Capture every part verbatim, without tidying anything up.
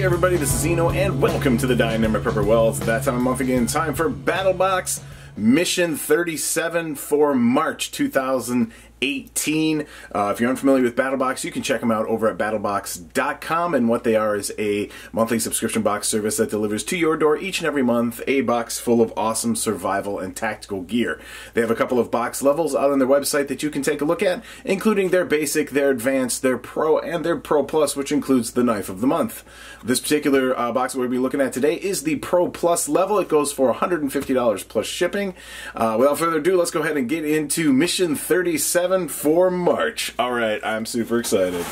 Hey everybody, this is Eno and welcome to the Dynamic Prepper. Well, it's that time of month again, time for BattleBox Mission thirty-seven for March two thousand eighteen. Uh, if you're unfamiliar with BattleBox, you can check them out over at battlebox dot com, and what they are is a monthly subscription box service that delivers to your door each and every month a box full of awesome survival and tactical gear. They have a couple of box levels out on their website that you can take a look at, including their basic, their advanced, their pro, and their pro plus, which includes the knife of the month. This particular uh, box that we'll be looking at today is the pro plus level. It goes for one hundred fifty dollars plus shipping. Uh, without further ado, let's go ahead and get into Mission thirty-seven for March. Alright, I'm super excited.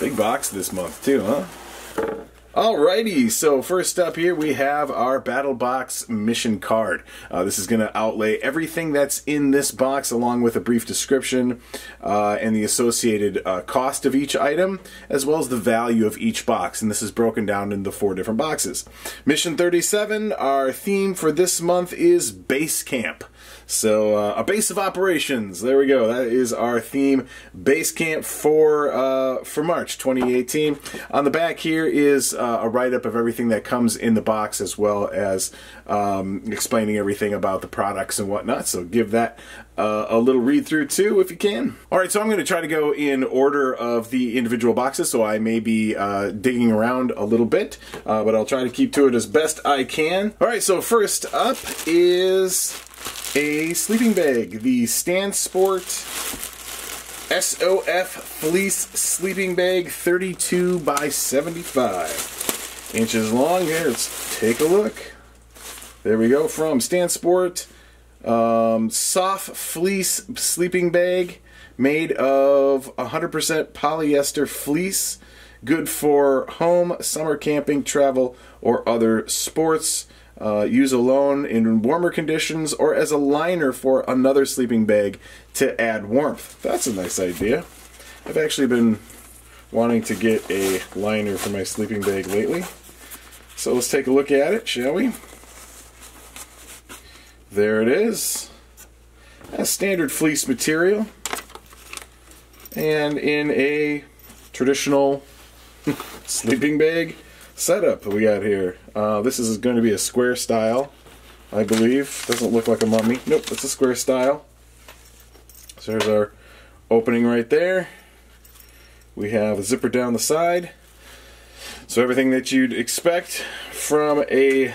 Big box this month too, huh? Alrighty, so first up here we have our BattleBox mission card. Uh, this is going to outlay everything that's in this box along with a brief description uh, and the associated uh, cost of each item, as well as the value of each box, and this is broken down into four different boxes. Mission thirty-seven, our theme for this month is Base Camp. So, uh, a base of operations, there we go, that is our theme, Base Camp for, uh, for March twenty eighteen. On the back here is uh, a write-up of everything that comes in the box, as well as um, explaining everything about the products and whatnot, so give that Uh, a little read through too if you can. Alright, so I'm going to try to go in order of the individual boxes, so I may be uh, digging around a little bit, uh, but I'll try to keep to it as best I can. Alright, so first up is a sleeping bag, the StanSport S O F Fleece Sleeping Bag thirty-two by seventy-five inches long. Here, let's take a look. There we go, from StanSport. Um, soft fleece sleeping bag made of one hundred percent polyester fleece, good for home, summer camping, travel, or other sports. Uh, use alone in warmer conditions or as a liner for another sleeping bag to add warmth. That's a nice idea. I've actually been wanting to get a liner for my sleeping bag lately. So let's take a look at it, shall we? There it is. That's standard fleece material, and in a traditional sleeping bag setup that we got here. Uh, this is going to be a square style, I believe. Doesn't look like a mummy. Nope, it's a square style. So there's our opening right there. We have a zipper down the side. So everything that you'd expect from a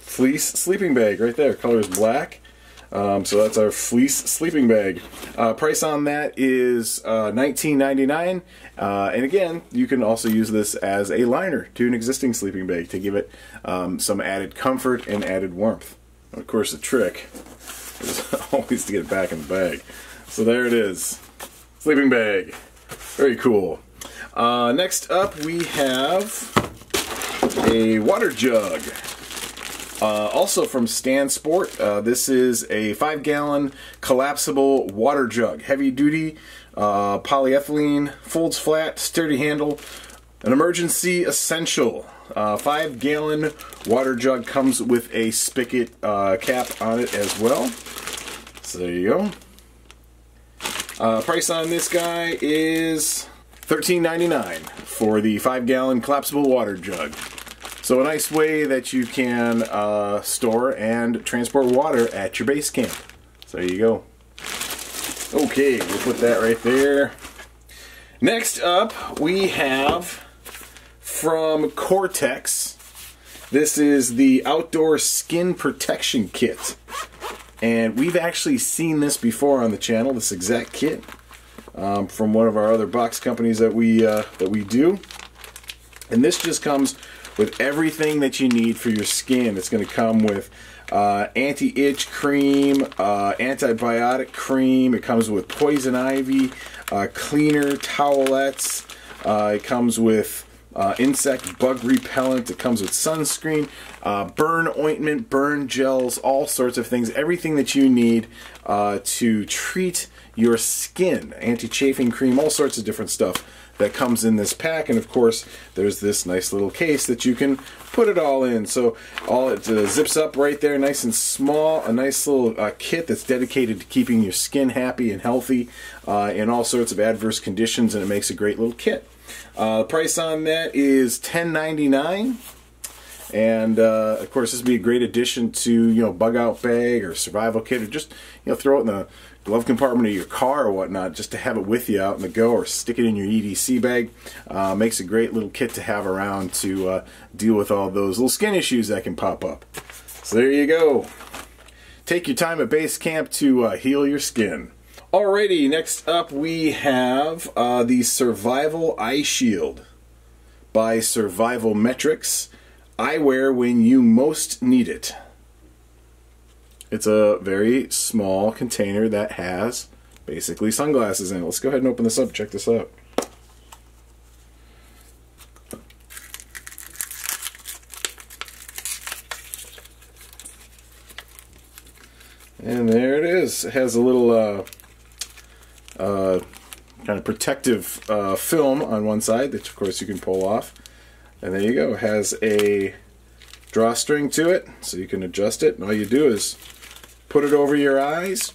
fleece sleeping bag right there. Color is black. Um, so that's our fleece sleeping bag. Uh, price on that is uh, nineteen ninety-nine dollars. Uh, and again, you can also use this as a liner to an existing sleeping bag to give it um, some added comfort and added warmth. And of course, the trick is always to get it back in the bag. So there it is. Sleeping bag. Very cool. Uh, next up, we have a water jug. Uh, also from StanSport, uh, this is a five gallon collapsible water jug. Heavy duty, uh, polyethylene, folds flat, sturdy handle, an emergency essential. Uh, five gallon water jug comes with a spigot uh, cap on it as well. So there you go. Uh, price on this guy is thirteen ninety-nine for the five gallon collapsible water jug. So a nice way that you can uh, store and transport water at your base camp. So there you go. Okay, we'll put that right there. Next up, we have from Cortex. This is the outdoor skin protection kit. And we've actually seen this before on the channel, this exact kit, um, from one of our other box companies that we, uh, that we do. And this just comes with everything that you need for your skin. It's going to come with uh, anti-itch cream, uh, antibiotic cream, it comes with poison ivy, uh, cleaner, towelettes, uh, it comes with uh, insect bug repellent, it comes with sunscreen, uh, burn ointment, burn gels, all sorts of things. Everything that you need uh, to treat your skin, anti-chafing cream, all sorts of different stuff that comes in this pack. And of course there's this nice little case that you can put it all in, so all it uh, zips up right there nice and small. A nice little uh, kit that's dedicated to keeping your skin happy and healthy uh, in all sorts of adverse conditions, and it makes a great little kit. Uh, the price on that is ten ninety-nine. And uh, of course, this would be a great addition to, you know, bug out bag or survival kit, or just, you know, throw it in the glove compartment of your car or whatnot, just to have it with you out in the go, or stick it in your E D C bag. Uh, makes a great little kit to have around to uh, deal with all those little skin issues that can pop up. So there you go. Take your time at base camp to uh, heal your skin. Alrighty, next up we have uh, the Survival Eye Shield by Survival Metrics. Eyewear when you most need it. It's a very small container that has basically sunglasses in it. Let's go ahead and open this up and check this out. And there it is. It has a little uh, uh, kind of protective uh, film on one side that, of course, you can pull off. And there you go, it has a drawstring to it, so you can adjust it, and all you do is put it over your eyes,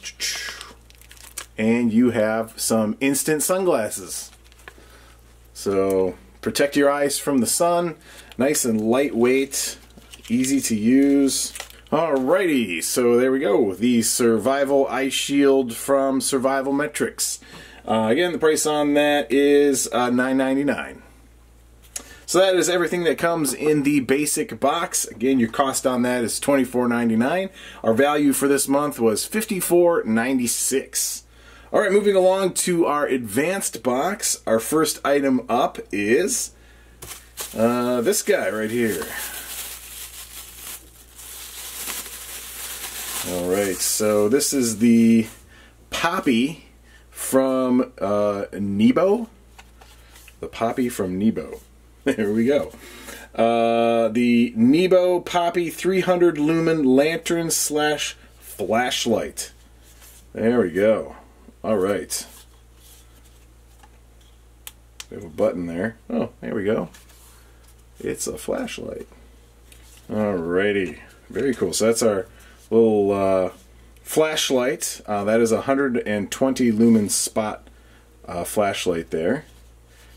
and you have some instant sunglasses. So protect your eyes from the sun, nice and lightweight, easy to use. Alrighty, so there we go, the Survival Eye Shield from Survival Metrics. Uh, again, the price on that is uh, nine ninety-nine. So that is everything that comes in the basic box. Again, your cost on that is twenty-four ninety-nine. Our value for this month was fifty-four ninety-six. All right, moving along to our advanced box. Our first item up is uh, this guy right here. All right, so this is the Poppy from uh, Nebo. The Poppy from Nebo. There we go. Uh, the Nebo Poppy three hundred lumen lantern slash flashlight. There we go. All right. We have a button there. Oh, there we go. It's a flashlight. Alrighty. Very cool. So that's our little uh, flashlight. Uh, that is a one hundred twenty lumen spot uh, flashlight there.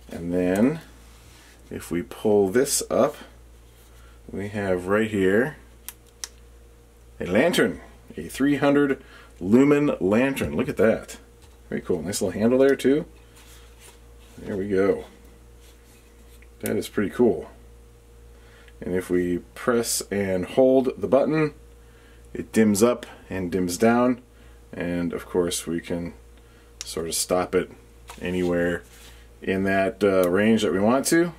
And then if we pull this up, we have right here a lantern, a three hundred lumen lantern. Look at that. Very cool. Nice little handle there too. There we go. That is pretty cool. And if we press and hold the button, it dims up and dims down. And of course we can sort of stop it anywhere in that uh, range that we want to.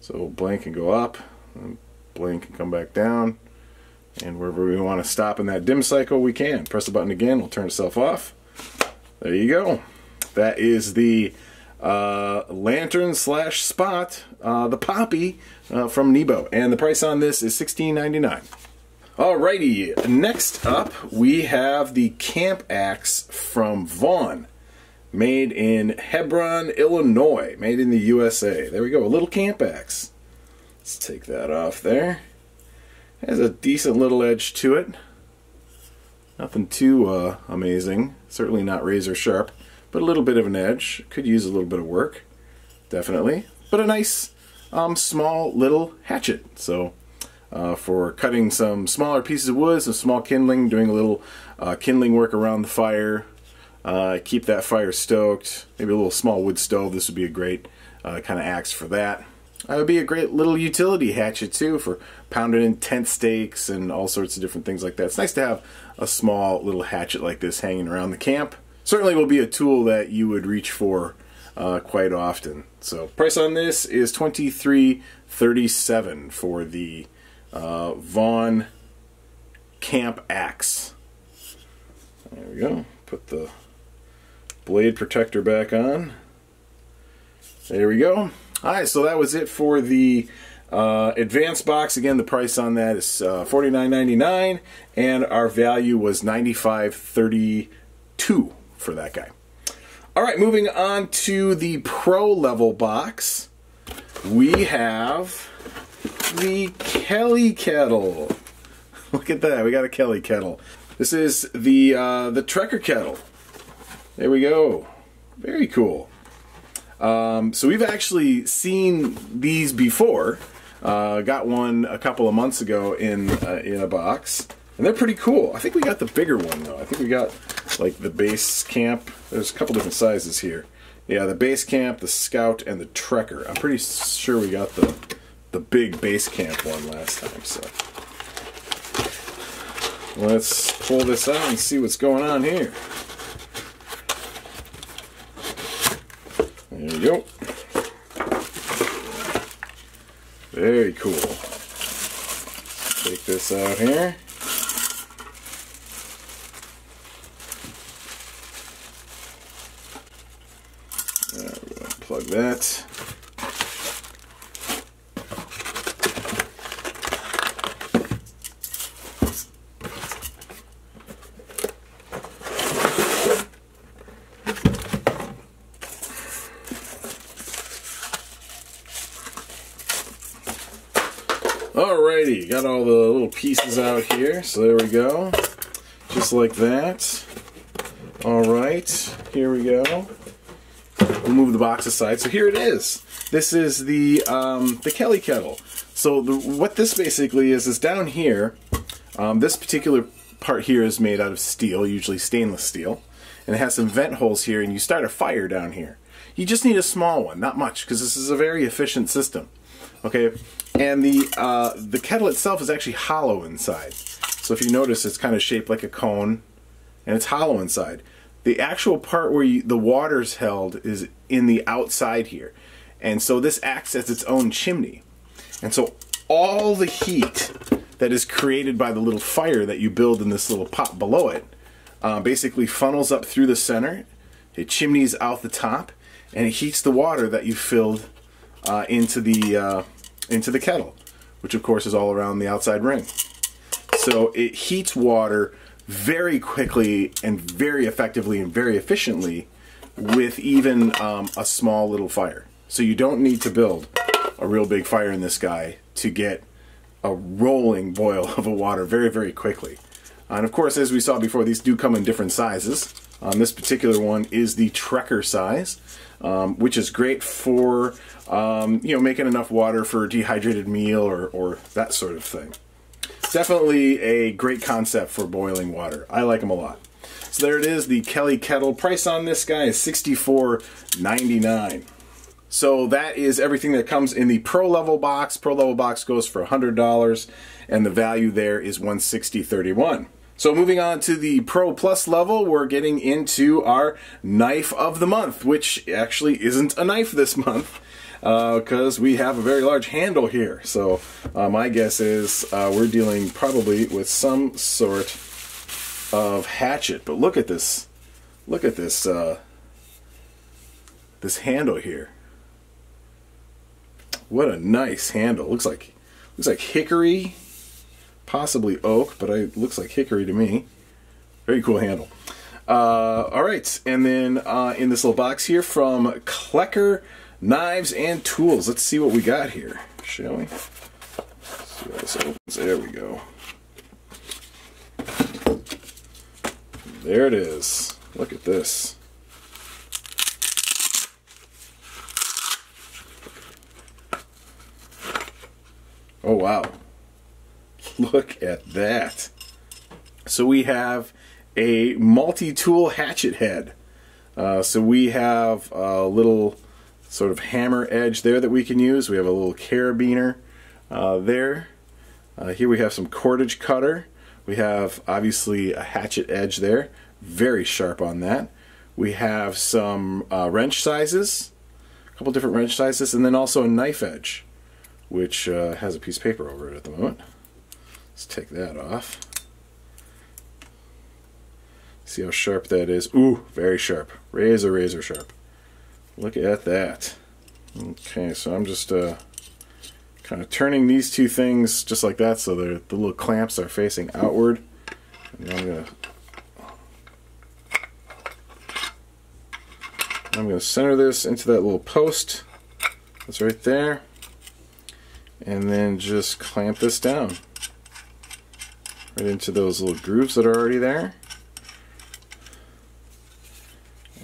So we'll blink and go up, and blink and come back down, and wherever we want to stop in that dim cycle, we can. Press the button again, it'll turn itself off. There you go. That is the uh, lantern slash spot, uh, the Poppy uh, from Nebo, and the price on this is sixteen ninety-nine. Alrighty, next up we have the Camp Axe from Vaughn. Made in Hebron, Illinois. Made in the U S A. There we go, a little camp axe. Let's take that off there. It has a decent little edge to it. Nothing too uh, amazing. Certainly not razor sharp, but a little bit of an edge. Could use a little bit of work, definitely. But a nice, um, small little hatchet. So, uh, for cutting some smaller pieces of wood, some small kindling, doing a little uh, kindling work around the fire. Uh, keep that fire stoked. Maybe a little small wood stove. This would be a great uh, kind of axe for that. It would be a great little utility hatchet too for pounding in tent stakes and all sorts of different things like that. It's nice to have a small little hatchet like this hanging around the camp. Certainly will be a tool that you would reach for uh, quite often. So price on this is twenty-three thirty-seven for the uh, Vaughn Camp Axe. There we go. Put the blade protector back on. There we go. Alright, so that was it for the uh, advanced box. Again, the price on that is uh, forty-nine ninety-nine, and our value was ninety-five thirty-two for that guy. Alright, moving on to the pro level box, we have the Kelly Kettle. Look at that, we got a Kelly Kettle. This is the, uh, the Trekker Kettle. There we go. Very cool. Um, so we've actually seen these before. Uh, got one a couple of months ago in uh, in a box, and they're pretty cool. I think we got the bigger one though. I think we got like the base camp. There's a couple different sizes here. Yeah, the base camp, the scout, and the trekker. I'm pretty sure we got the the big base camp one last time. So let's pull this out and see what's going on here. There we go. Very cool. Take this out here. There we go. Plug that. Alrighty, got all the little pieces out here, so there we go, just like that. Alright, here we go. We'll move the box aside, so here it is. This is the um, the Kelly Kettle. So the, what this basically is, is down here, um, this particular part here is made out of steel, usually stainless steel, and it has some vent holes here, and you start a fire down here. You just need a small one, not much, because this is a very efficient system. Okay, and the uh, the kettle itself is actually hollow inside. So if you notice, it's kind of shaped like a cone, and it's hollow inside. The actual part where you, the water's held is in the outside here, and so this acts as its own chimney. And so all the heat that is created by the little fire that you build in this little pot below it uh, basically funnels up through the center. It chimneys out the top, and it heats the water that you filled uh, into the uh, into the kettle, which of course is all around the outside ring. So it heats water very quickly and very effectively and very efficiently with even um, a small little fire. So you don't need to build a real big fire in this guy to get a rolling boil of a water very, very quickly. And of course, as we saw before, these do come in different sizes. Um, this particular one is the Trekker size, um, which is great for um, you know, making enough water for a dehydrated meal or, or that sort of thing. Definitely a great concept for boiling water. I like them a lot. So there it is, the Kelly Kettle. Price on this guy is sixty-four ninety-nine. So that is everything that comes in the Pro Level box. Pro Level box goes for one hundred dollars, and the value there is one sixty thirty-one. So moving on to the Pro Plus level, we're getting into our knife of the month, which actually isn't a knife this month because uh, we have a very large handle here. So uh, my guess is uh, we're dealing probably with some sort of hatchet. But look at this, look at this, uh, this handle here. What a nice handle! Looks like looks like hickory. Possibly oak, but it looks like hickory to me. Very cool handle. Uh, Alright, and then uh, in this little box here from Klecker Knives and Tools. Let's see what we got here, shall we? See what this opens. There we go. There it is. Look at this. Oh, wow. Look at that. So we have a multi-tool hatchet head. Uh, so we have a little sort of hammer edge there that we can use. We have a little carabiner uh, there. Uh, here we have some cordage cutter. We have obviously a hatchet edge there. Very sharp on that. We have some uh, wrench sizes. A couple different wrench sizes. And then also a knife edge, which uh, has a piece of paper over it at the moment. Let's take that off. See how sharp that is. Ooh, very sharp. Razor, razor sharp. Look at that. Okay, so I'm just uh, kind of turning these two things just like that so the little clamps are facing outward. And I'm gonna, I'm gonna center this into that little post that's right there. And then just clamp this down right into those little grooves that are already there.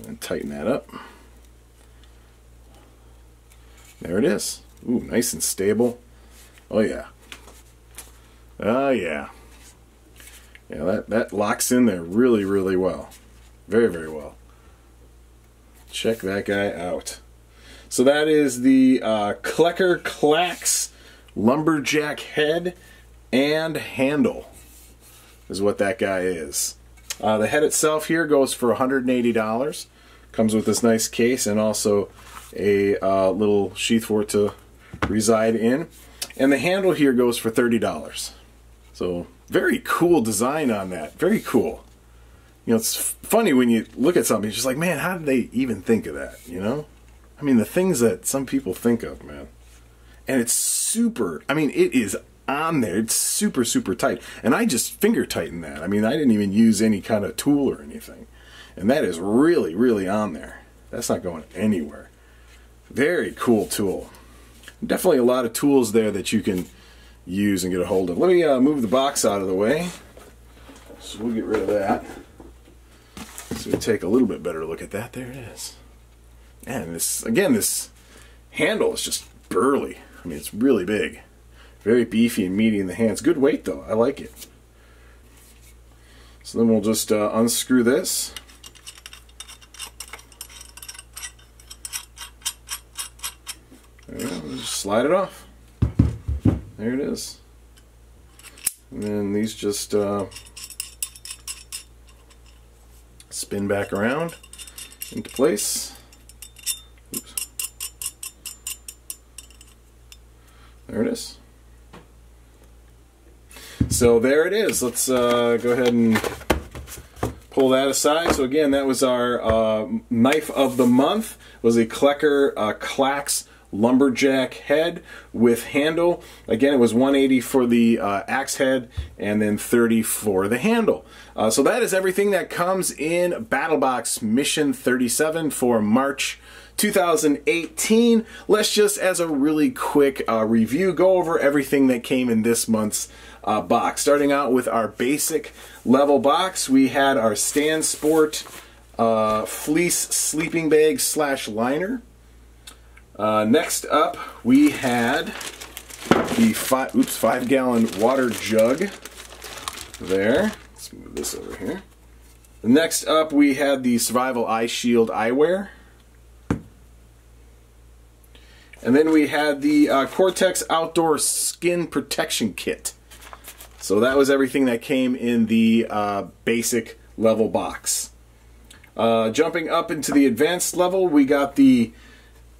And tighten that up. There it is. Ooh, nice and stable. Oh yeah. Oh yeah. Yeah, that, that locks in there really, really well. Very, very well. Check that guy out. So that is the uh, Klecker Klax Lumberjack head and handle is what that guy is. Uh, the head itself here goes for one hundred eighty dollars. Comes with this nice case and also a uh, little sheath for it to reside in. And the handle here goes for thirty dollars. So very cool design on that. Very cool. You know, it's funny when you look at something, it's just like, man, how did they even think of that, you know? I mean, the things that some people think of, man. And it's super, I mean, it is on there. It's super, super tight. And I just finger tightened that. I mean, I didn't even use any kind of tool or anything. And that is really, really on there. That's not going anywhere. Very cool tool. Definitely a lot of tools there that you can use and get a hold of. Let me uh, move the box out of the way. So we'll get rid of that. So we take a little bit better look at that. There it is. And this, again, this handle is just burly. I mean, it's really big. Very beefy and meaty in the hands. Good weight, though. I like it. So then we'll just uh, unscrew this. There we go. We'll just slide it off. There it is. And then these just uh, spin back around into place. Oops. There it is. So there it is. Let's uh, go ahead and pull that aside. So again, that was our uh, knife of the month. It was a Klecker uh, Klax Lumberjack head with handle. Again, it was one hundred eighty dollars for the uh, axe head and then thirty dollars for the handle. Uh, so that is everything that comes in BattleBox Mission thirty-seven for March two thousand eighteen. Let's just, as a really quick uh, review, go over everything that came in this month's uh, box. Starting out with our basic level box, we had our StanSport uh, fleece sleeping bag slash liner. Uh, next up, we had the five, oops, five gallon water jug there. Let's move this over here. Next up, we had the Survival Eye Shield eyewear. And then we had the uh, Cortex Outdoor Skin Protection Kit. So that was everything that came in the uh, basic level box. Uh, jumping up into the advanced level, we got the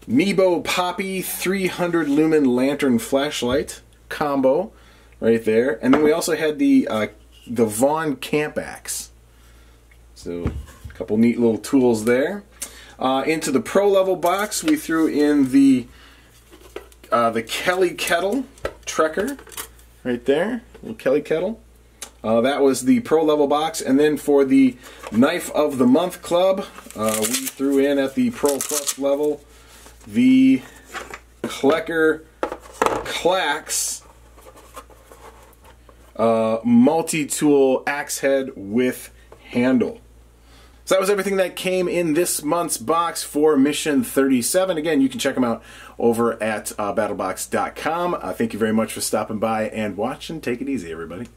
Nebo Poppy three hundred lumen lantern flashlight combo right there. And then we also had the, uh, the Vaughn camp axe. So a couple neat little tools there. Uh, into the pro level box, we threw in the uh, the Kelly Kettle Trekker right there, little Kelly Kettle. Uh, that was the pro level box. And then for the Knife of the Month Club, uh, we threw in at the pro plus level the Klecker Klax uh, multi-tool axe head with handle. So that was everything that came in this month's box for Mission thirty-seven. Again, you can check them out over at uh, battlebox dot com. Uh, thank you very much for stopping by and watching. Take it easy, everybody.